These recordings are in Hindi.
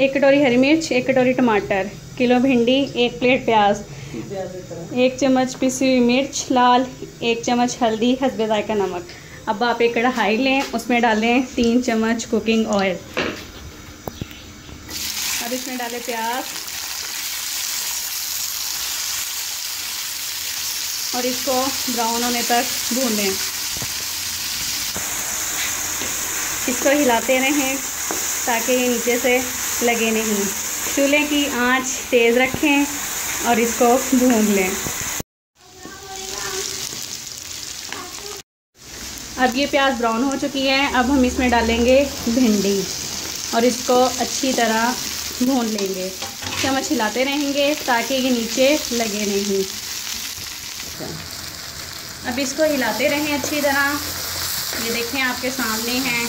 एक कटोरी हरी मिर्च, एक कटोरी टमाटर, किलो भिंडी, एक प्लेट प्याज, एक चम्मच पिसी हुई मिर्च लाल, एक चम्मच हल्दी, हस्बे जायका नमक। अब आप एक कढ़ाई लें, उसमें डालें 3 चम्मच कुकिंग ऑयल। अब इसमें डालें प्याज और इसको ब्राउन होने तक भूनें। इसको हिलाते रहें ताकि नीचे से लगे नहीं। चूल्हे की आंच तेज़ रखें और इसको भून लें। अब ये प्याज ब्राउन हो चुकी है, अब हम इसमें डालेंगे भिंडी और इसको अच्छी तरह भून लेंगे। चम्मच हिलाते रहेंगे ताकि ये नीचे लगे नहीं। अब इसको हिलाते रहें अच्छी तरह। ये देखें आपके सामने हैं।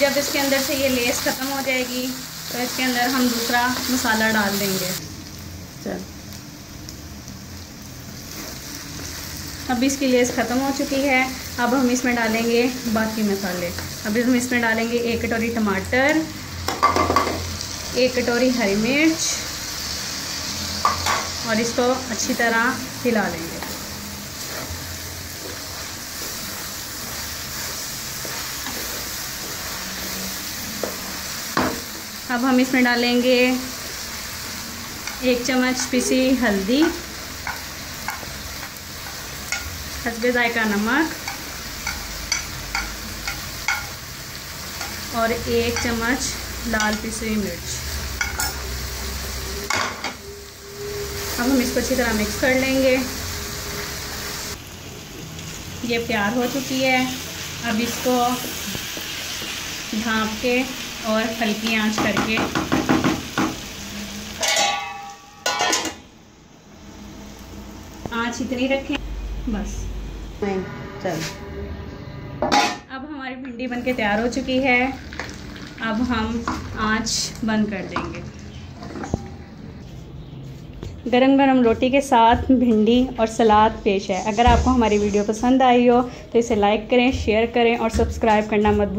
जब इसके अंदर से ये लेस ख़त्म हो जाएगी तो इसके अंदर हम दूसरा मसाला डाल देंगे। अब इसकी लेस ख़त्म हो चुकी है। अब हम इसमें डालेंगे बाकी मसाले। अब हम इसमें डालेंगे 1 कटोरी टमाटर, 1 कटोरी हरी मिर्च और इसको अच्छी तरह हिला लेंगे। अब हम इसमें डालेंगे 1 चम्मच पिसी हल्दी, हस्बे जायका नमक और 1 चम्मच लाल पिसी हुई मिर्च। अब हम इसको अच्छी तरह मिक्स कर लेंगे। ये तैयार हो चुकी है। अब इसको ढाँप के और हल्की आंच करके आंच इतनी रखें बस। चल, अब हमारी भिंडी बनके तैयार हो चुकी है। अब हम आंच बंद कर देंगे। गरम गरम रोटी के साथ भिंडी और सलाद पेश है। अगर आपको हमारी वीडियो पसंद आई हो तो इसे लाइक करें, शेयर करें और सब्सक्राइब करना मत भूलें।